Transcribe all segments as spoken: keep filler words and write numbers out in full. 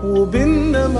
Assalamu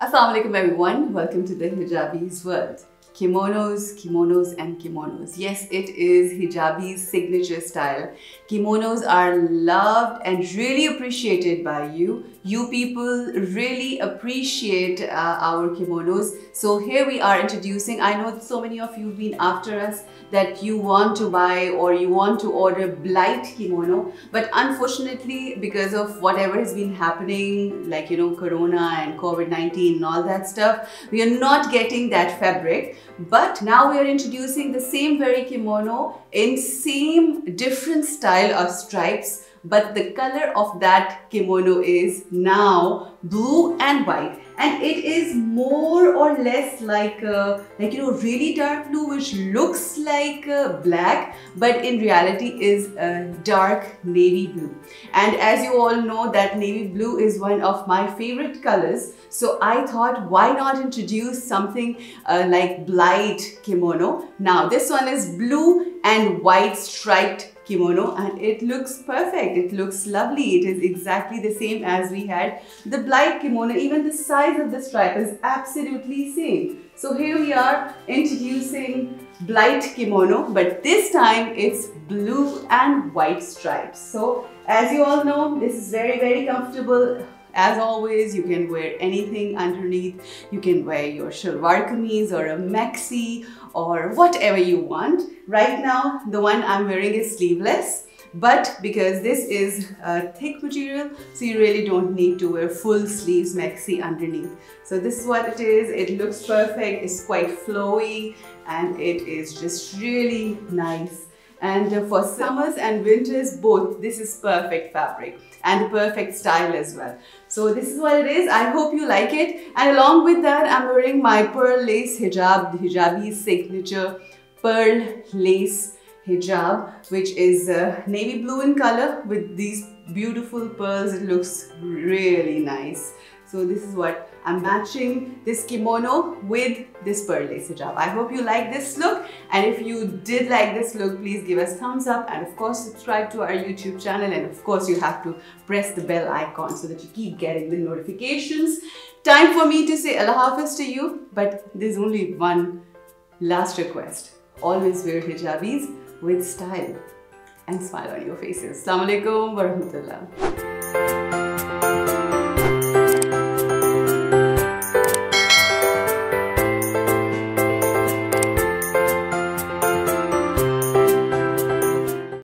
alaikum everyone, welcome to the Hijabi's World. Kimonos, kimonos and kimonos. Yes, it is Hijabi's signature style. Kimonos are loved and really appreciated by you. You people really appreciate uh, our kimonos. So here we are introducing, I know so many of you have been after us that you want to buy or you want to order blight kimono. But unfortunately, because of whatever has been happening, like you know, Corona and COVID nineteen and all that stuff, we are not getting that fabric. But now we are introducing the same very kimono in same different style of stripes, but the color of that kimono is now blue and white, and it is more or less like a, like you know really dark blue, which looks like black but in reality is a dark navy blue. And as you all know, that navy blue is one of my favorite colors, so I thought why not introduce something uh, like blight kimono. Now this one is blue and white striped kimono, and it looks perfect, it looks lovely. It is exactly the same as we had the blight kimono. Even the size of the stripe is absolutely same. So here we are introducing blight kimono, but this time it's blue and white stripes. So as you all know, this is very very comfortable. As always, you can wear anything underneath. You can wear your shalwar kameez or a maxi or whatever you want. Right now, the one I'm wearing is sleeveless, but because this is a thick material, so you really don't need to wear full sleeves maxi underneath. So this is what it is. It looks perfect. It's quite flowy and it is just really nice. And for summers and winters both, this is perfect fabric and perfect style as well. So this is what it is. I hope you like it. And along with that, I'm wearing my pearl lace hijab, the Hijabi signature pearl lace hijab, which is uh, navy blue in color with these beautiful pearls. It looks really nice. So this is what I'm matching, this kimono with this pearl lace hijab. I hope you like this look, and if you did like this look, please give us thumbs up and of course subscribe to our YouTube channel, and of course you have to press the bell icon so that you keep getting the notifications. Time for me to say Allah Hafiz to you, but there's only one last request. Always wear hijabis with style and smile on your faces. Assalamualaikum warahmatullahi wab.